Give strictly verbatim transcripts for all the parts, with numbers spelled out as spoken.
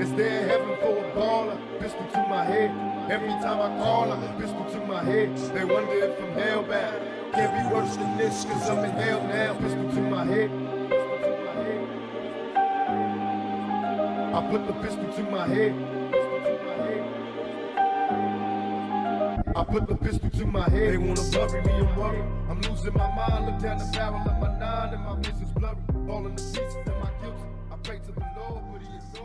Is there a heaven for a baller? Pistol to my head. Every time I call her, pistol to my head. They wonder if I'm hellbound. Can't be worse than this, cause I'm in hell now. Pistol to my head. I put the pistol to my head. I put the pistol to my head. They wanna bury me, I'm worried. I'm losing my mind. Look down the barrel of my nine and my vision's blurry. All in the pieces and my guilt. I pray to the Lord, but he ignores me.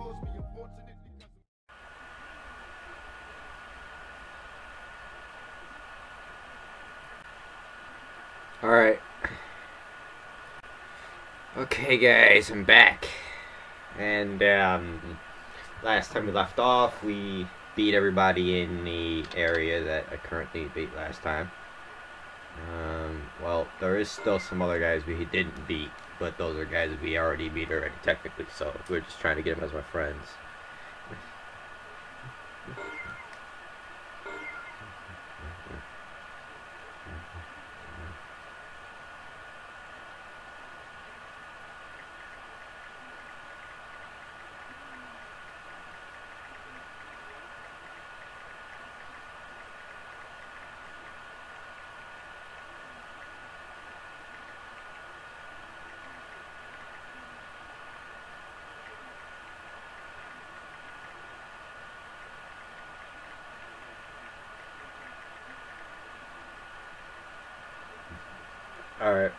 Alright. Okay guys, I'm back. And um last time we left off, we beat everybody in the area that I currently beat last time. Um well, there is still some other guys we didn't beat, but those are guys we already beat already technically, so we're just trying to get them as my friends. Alright.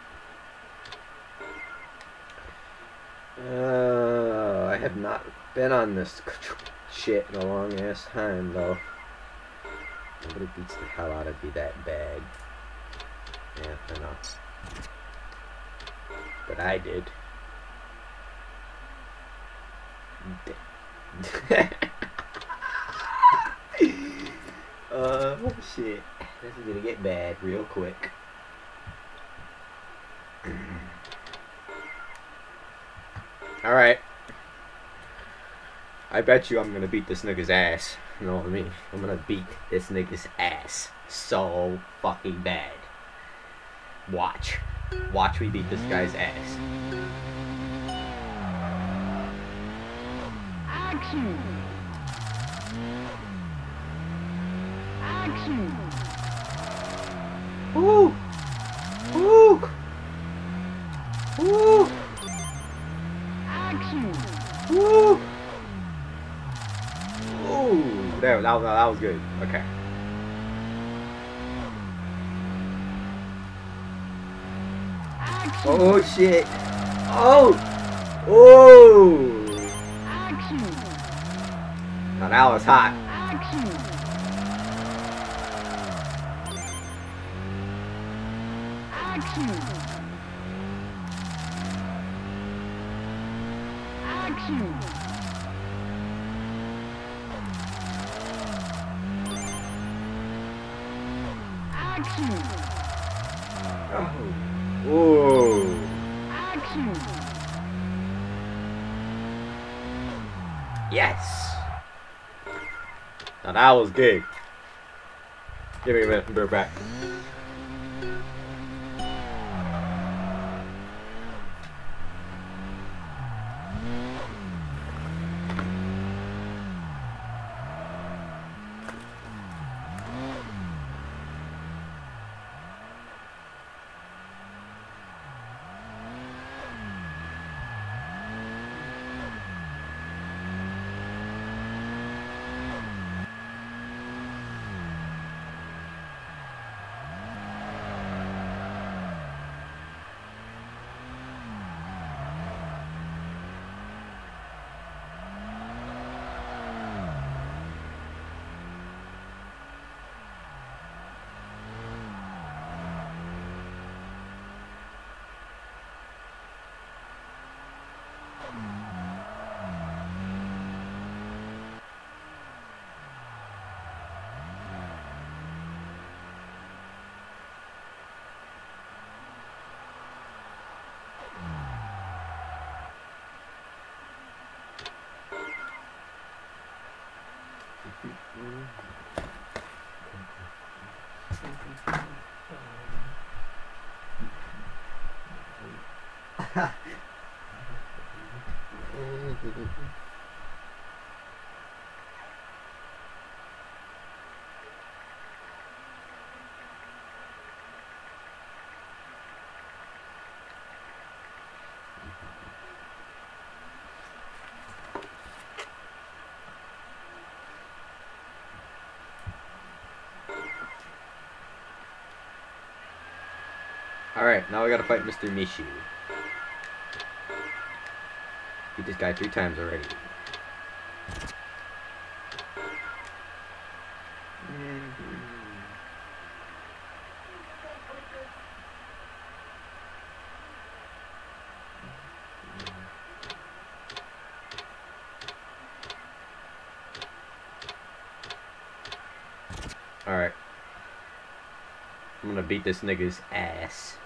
Uh, I have not been on this shit in a long ass time though. Nobody beats the hell out of you that bad. Yeah, I know. But I did. Oh shit. This is gonna get bad real quick. Alright. I bet you I'm gonna beat this nigga's ass. You know what I mean? I'm gonna beat this nigga's ass so fucking bad. Watch. Watch me beat this guy's ass. Action! Action! Ooh! Ooh! Ooh! Action! Ooh! Ooh! There, that was, that was good. Okay. Action. Oh shit! Oh! Oh! Action! Now that was hot. Action. Oh. Whoa. Action. Yes. Now that was good. Give me a minute, we're back. Alright, now we gotta fight Mister Mishu. Beat this guy three times already. Alright. I'm gonna beat this nigga's ass.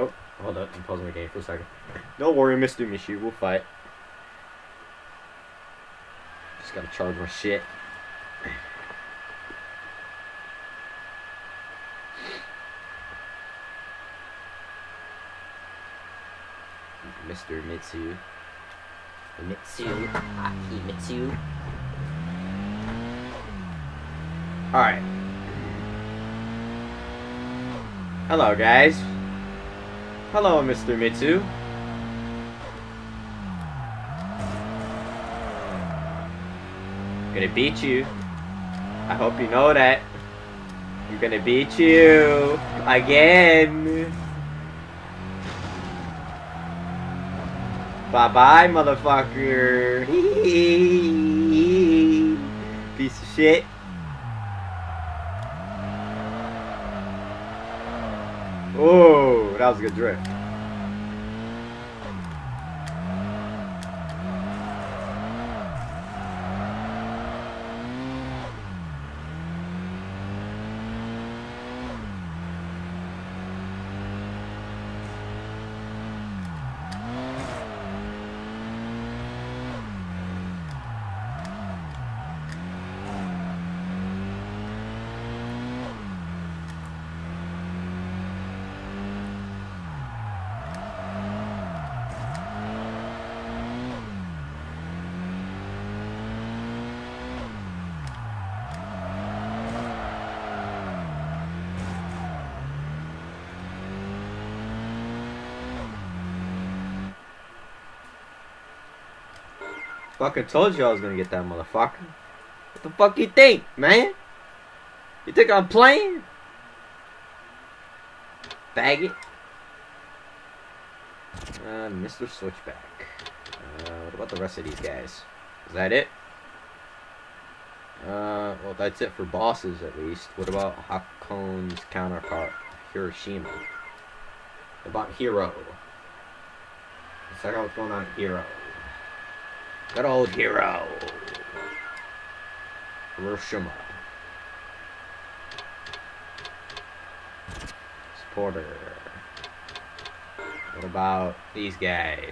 Oh, hold up. I'm pausing the game for a second. Don't worry, Mister Mishu. We'll fight. Just gotta charge my shit. Mister Mitsu. Mitsu. Aki Mitsu. Alright. Hello, guys. Hello, Mister Mitsu. I'm gonna beat you. I hope you know that. I'm gonna beat you again. Bye bye, motherfucker. Piece of shit. Oh, that was a good drift. Fucking told you I was gonna get that motherfucker. What the fuck you think, man? You think I'm playing? Faggot. Uh, Mister Switchback. Uh, what about the rest of these guys? Is that it? Uh, well, that's it for bosses at least. What about Hakon's counterpart, Hiroshima? What about Hero? Let's check out what's going on with Hero. Good old Hero. Hiroshima. Supporter. What about these guys?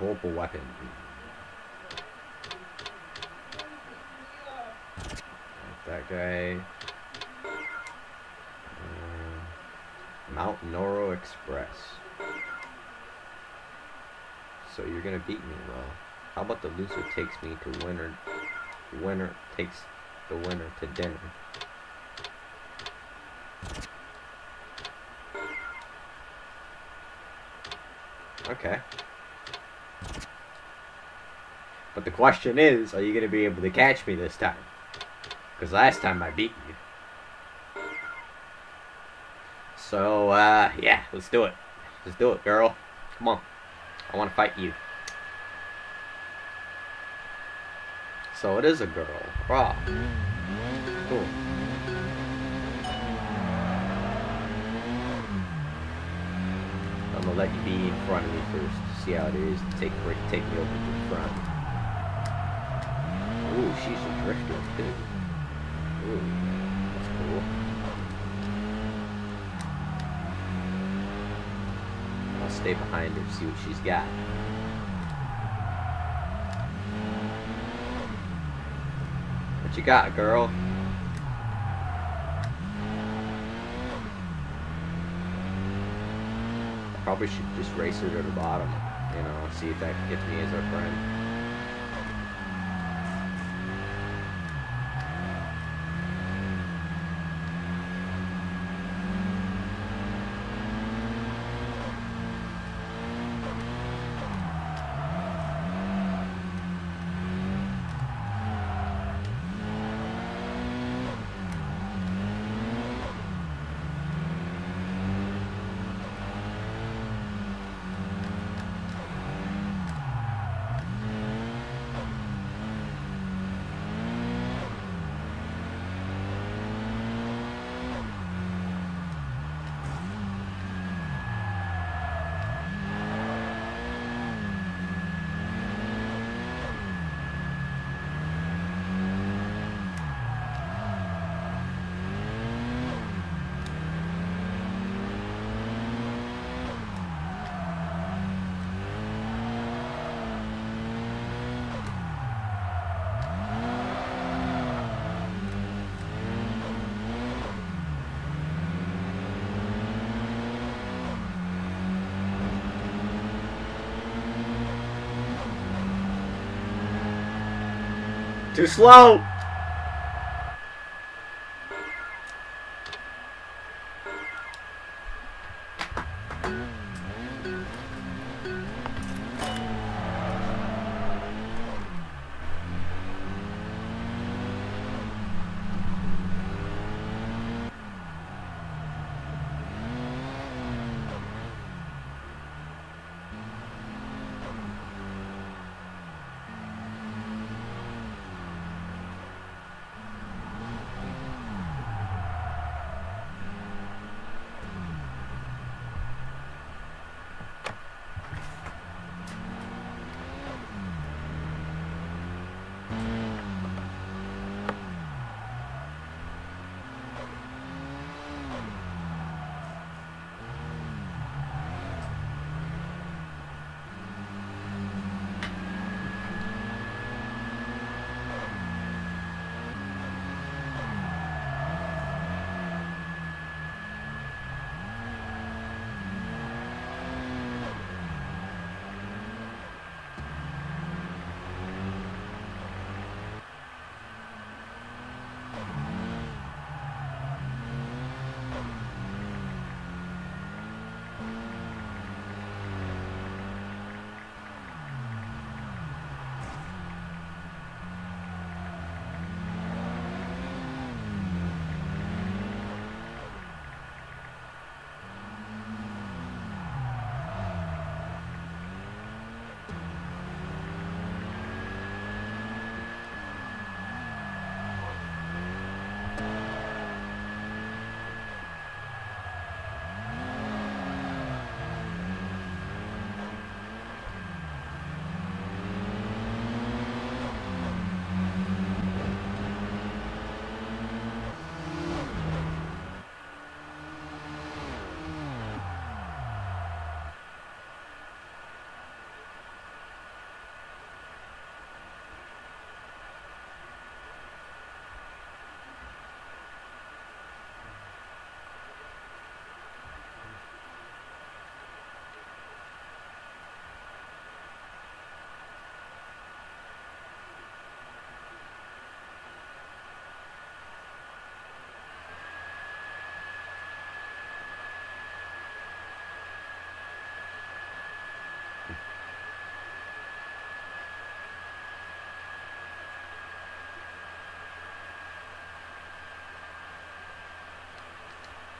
Vorpal weapon. That guy. Mount Noro Express. So you're gonna beat me, well. How about the loser takes me to winner? Winner takes the winner to dinner. Okay. But the question is, are you gonna be able to catch me this time? Because last time I beat you. So, uh, yeah, let's do it. Let's do it, girl. Come on. I want to fight you. So it is a girl. Raw. Cool. I'm gonna let you be in front of me first. See how it is. Take break, take me over to the front. Ooh, she's a drifter, too. Ooh, that's cool. Stay behind her, see what she's got. What you got, girl? I probably should just race her to the bottom. you know, see if that gets me as a friend. Too slow!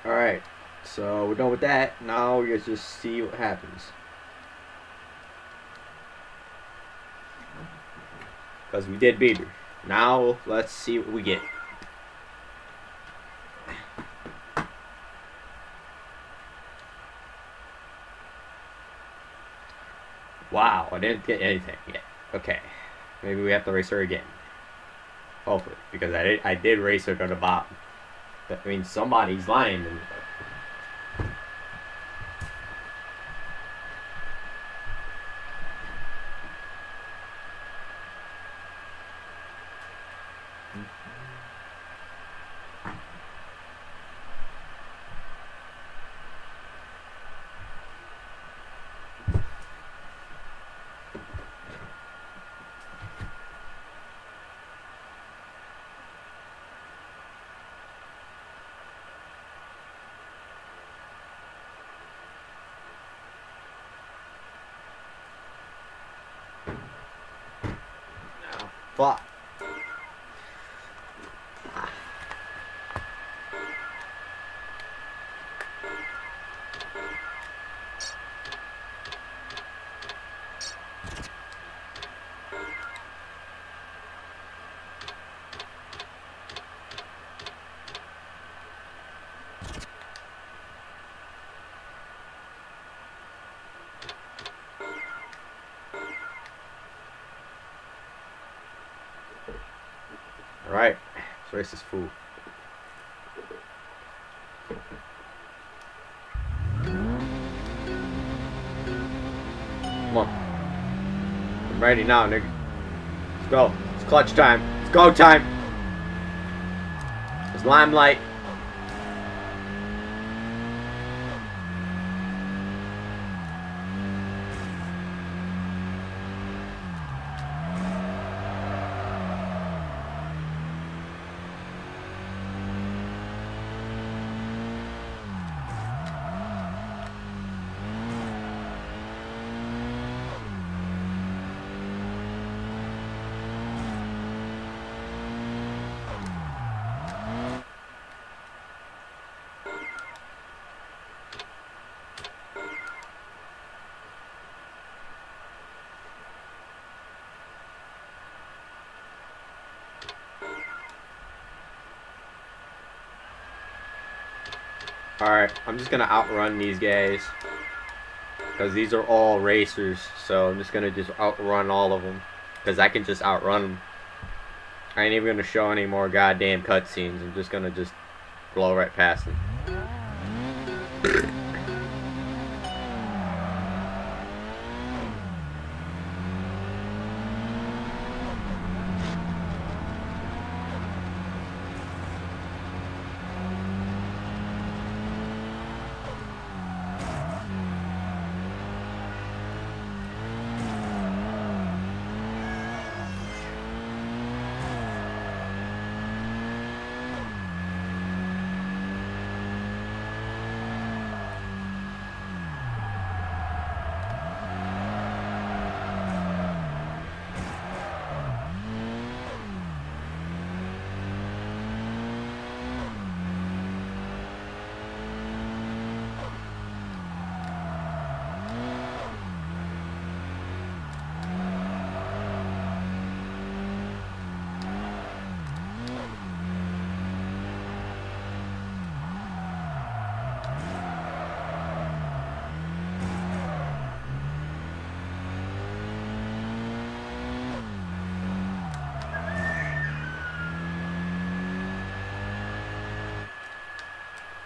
Alright, so we're done with that. Now we guys just see what happens. Because we did beat her. Now let's see what we get. Wow, I didn't get anything yet. Okay, maybe we have to race her again. Hopefully, because I did, I did race her to the bottom. I mean, somebody's lying to me. But right, this race is full. Come on. I'm ready now, nigga. Let's go. It's clutch time. It's go time. It's limelight. Alright, I'm just gonna outrun these guys because these are all racers, so I'm just gonna just outrun all of them because I can just outrun them. I ain't even gonna show any more goddamn cutscenes. I'm just gonna just blow right past them.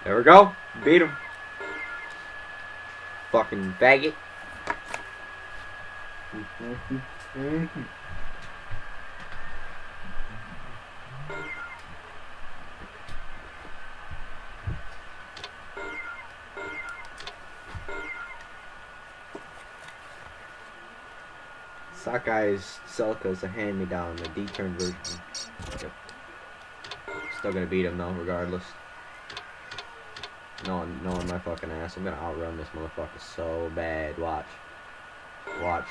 There we go. Beat him. Fucking faggot. Sakai's Celica's a hand-me-down, the D-turn version. Yep. Still gonna beat him though, regardless. No, no, on my fucking ass. I'm gonna outrun this motherfucker so bad. Watch. Watch.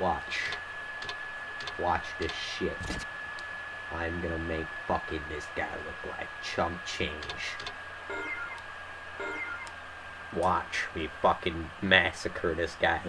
Watch. Watch this shit. I'm gonna make fucking this guy look like chump change. Watch me fucking massacre this guy.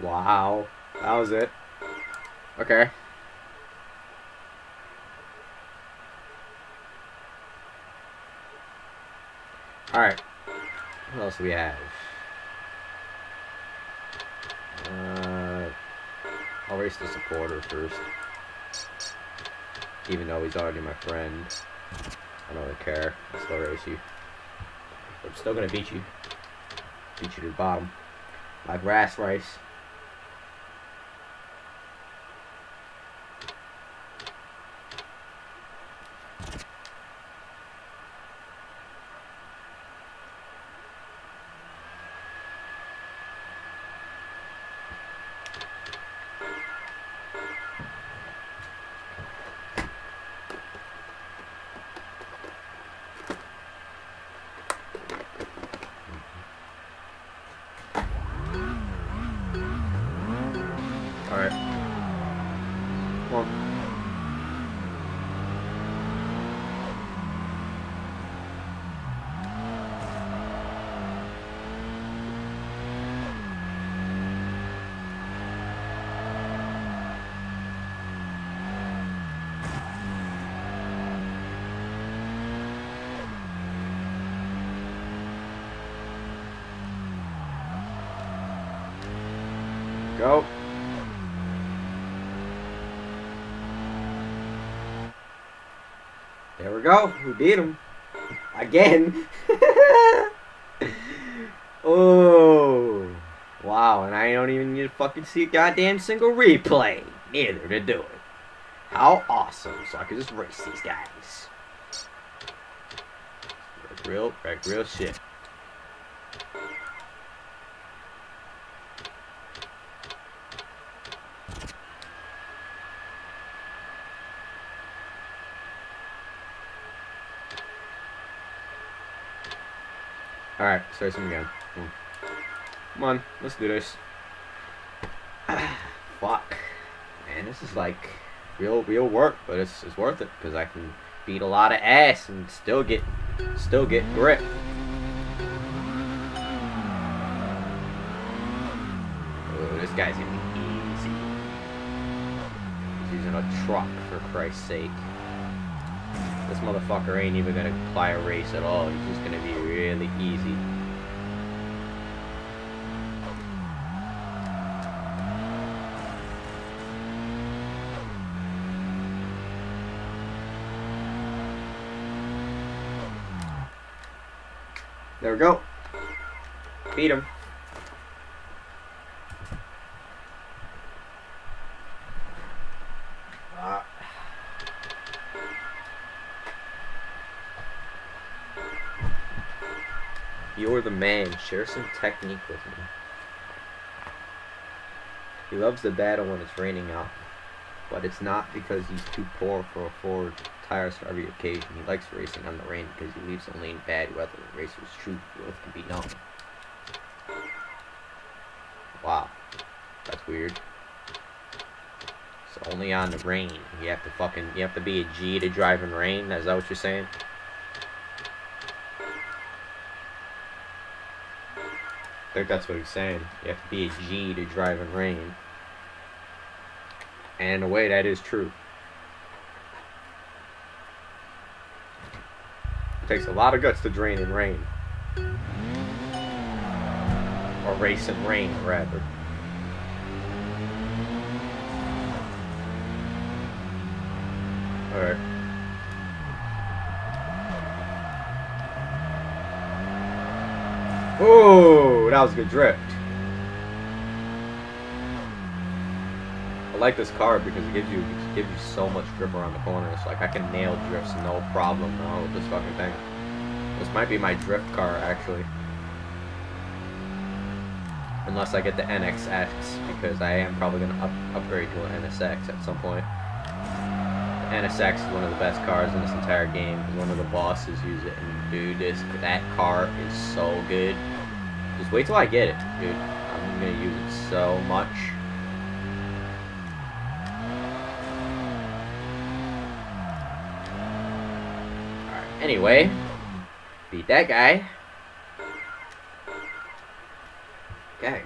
Wow, that was it. Okay. Alright, what else do we have? Uh, I'll race the supporter first. Even though he's already my friend, I don't really care. I'll still race you. I'm still gonna beat you. Beat you to the bottom. My grass race. Go. There we go. We beat him. Again. Oh. Wow. And I don't even need to fucking see a goddamn single replay. Neither to do it. How awesome. So I can just race these guys. Like real, like real shit. Alright, let's race him again. Come on. Come on, let's do this. Fuck. Man, this is like real real work, but it's, it's worth it because I can beat a lot of ass and still get still get grip. Oh, this guy's gonna be easy. He's using a truck for Christ's sake. This motherfucker ain't even gonna apply a race at all. He's just gonna be really easy. There we go. Beat him. You're the man. Share some technique with me. He loves the battle when it's raining out, but it's not because he's too poor for a forward tires for every occasion. He likes racing on the rain because he leaves only in bad weather. The racer's true growth can be known. Wow, that's weird. So only on the rain. You have to fucking you have to be a G to drive in rain. Is that what you're saying? I think that's what he's saying. You have to be a G to drive in rain. And in a way, that is true. It takes a lot of guts to drain in rain. Or race in rain, rather. Alright. Whoa! That was a good drift. I like this car because it gives you it gives you so much grip around the corners. Like I can nail drifts no problem now with this fucking thing. This might be my drift car actually, unless I get the N X X because I am probably gonna up, upgrade to an N S X at some point. The N S X is one of the best cars in this entire game. One of the bosses use it, and dude, this that car is so good. Just wait till I get it, dude. I'm gonna use it so much. Alright, anyway. Beat that guy. Okay.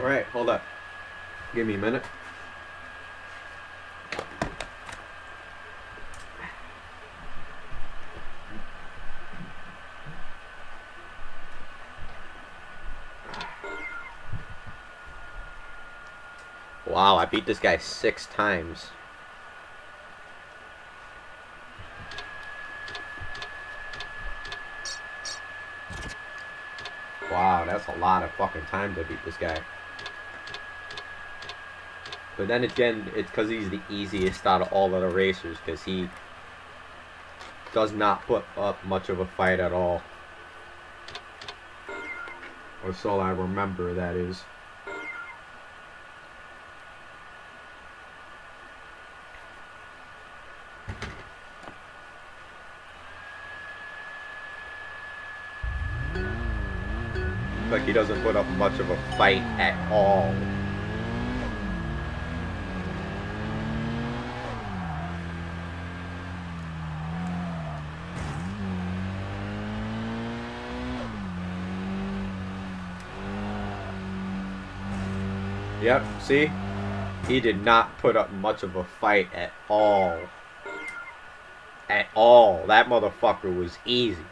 Alright, hold up. Give me a minute. Wow, I beat this guy six times. Wow, that's a lot of fucking time to beat this guy. But then again, it's because he's the easiest out of all of the racers, because he does not put up much of a fight at all. Or so I remember, that is. Like, he doesn't put up much of a fight at all. Yep, see? He did not put up much of a fight at all. At all. That motherfucker was easy.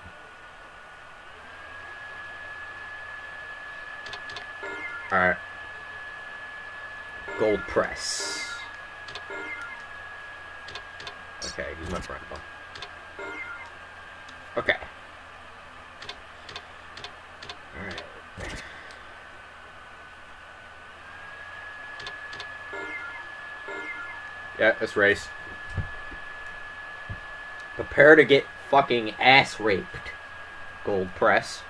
Alright. Gold press. Okay, use my front ball. Okay. Alright. Yeah, let's race. Prepare to get fucking ass raped. Gold press.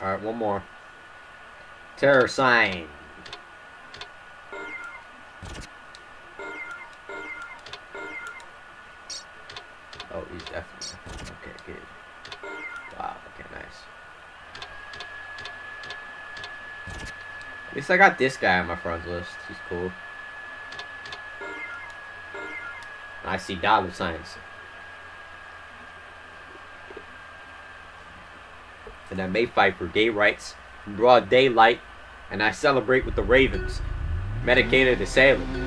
Alright, one more. Terror sign. Oh, he's definitely. Okay, good. Wow, okay, nice. At least I got this guy on my front list. He's cool. I see dollar signs. And I may fight for gay rights in broad daylight, and I celebrate with the Ravens, medicated to Salem.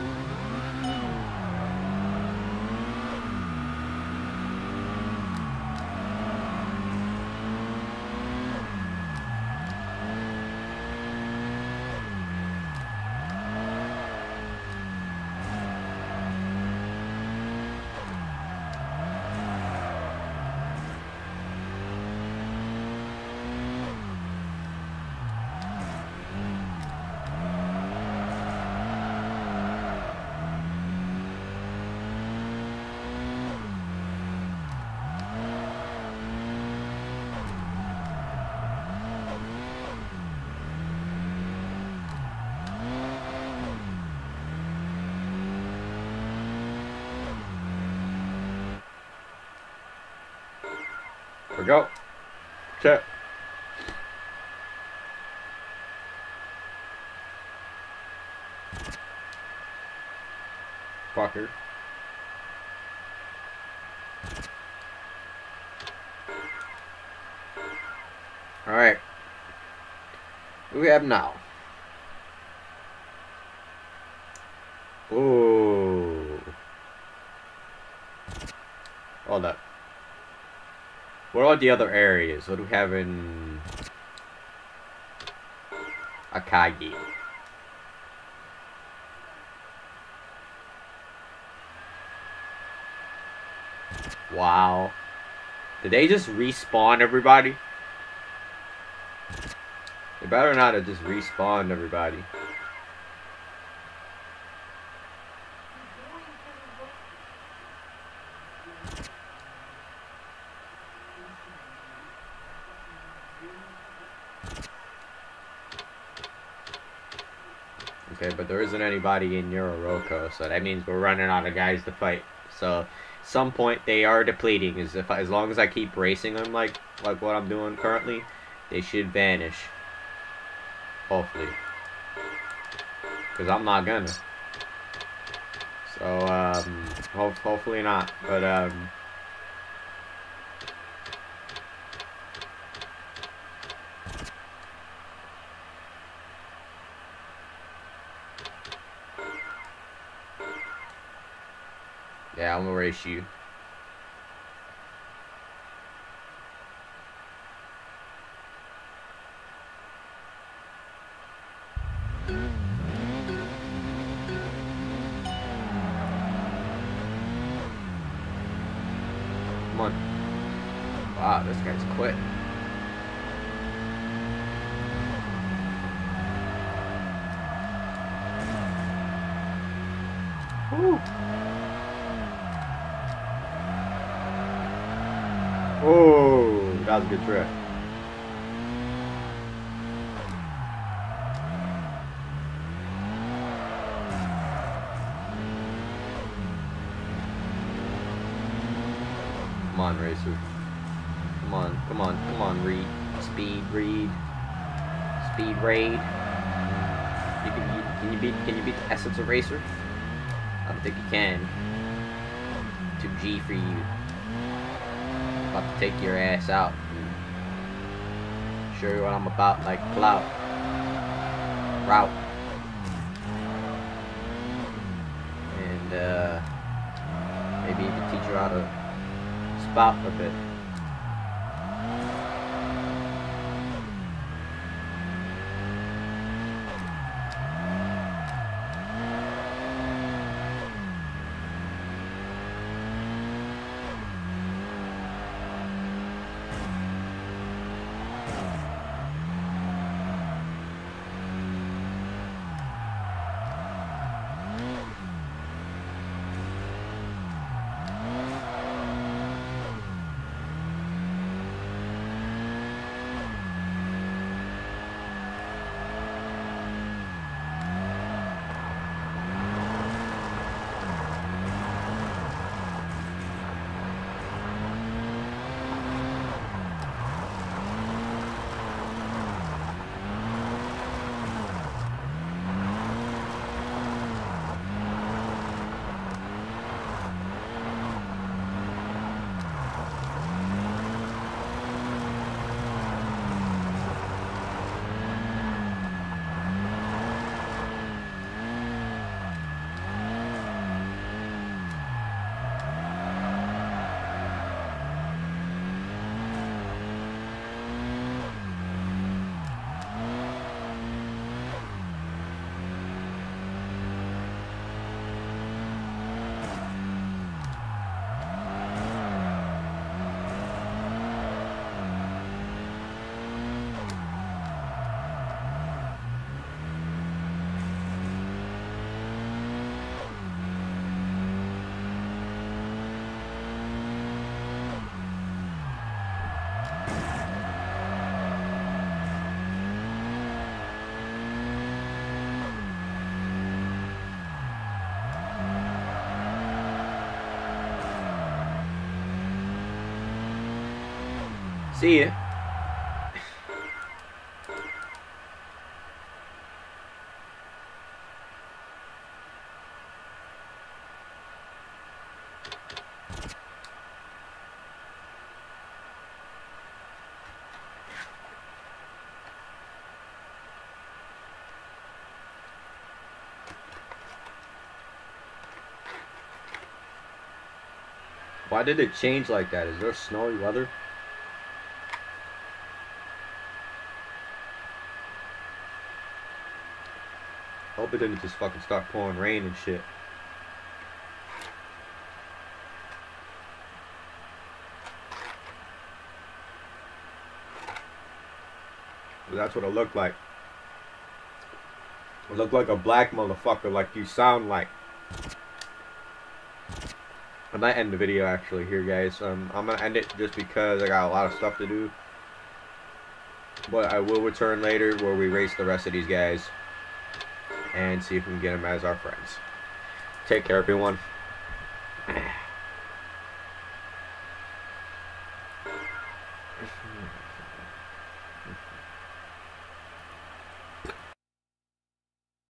We go. Check. Fucker. All right. What do we have now? Ooh. Hold up. What are the other areas? What do we have in Akagi? Wow. Did they just respawn everybody? They better not have just respawned everybody. Okay, but there isn't anybody in Yororoko, so that means we're running out of guys to fight. So, some point they are depleting. Is if as long as I keep racing them like like what I'm doing currently, they should vanish. Hopefully, because I'm not gonna. So um, ho hopefully not. But um, yeah, I'm gonna race you. Wow, this guy's quit. Woo. Oh, that was a good trip. Come on, racer. Come on, come on, come on, read. Speed, read. Speed, raid. You can, you, can, you beat, can you beat the essence of Racer? I don't think you can. two G for you. About to take your ass out. Show you what I'm about, like, clout. Route. And, uh, maybe even teach you how to spout a bit. See ya. Why did it change like that? Is there snowy weather? Hope it didn't just fucking start pouring rain and shit. But that's what it looked like. It looked like a black motherfucker, like you sound like. I might end the video actually here, guys. Um, I'm gonna end it just because I got a lot of stuff to do. But I will return later where we race the rest of these guys and see if we can get them as our friends. Take care, everyone.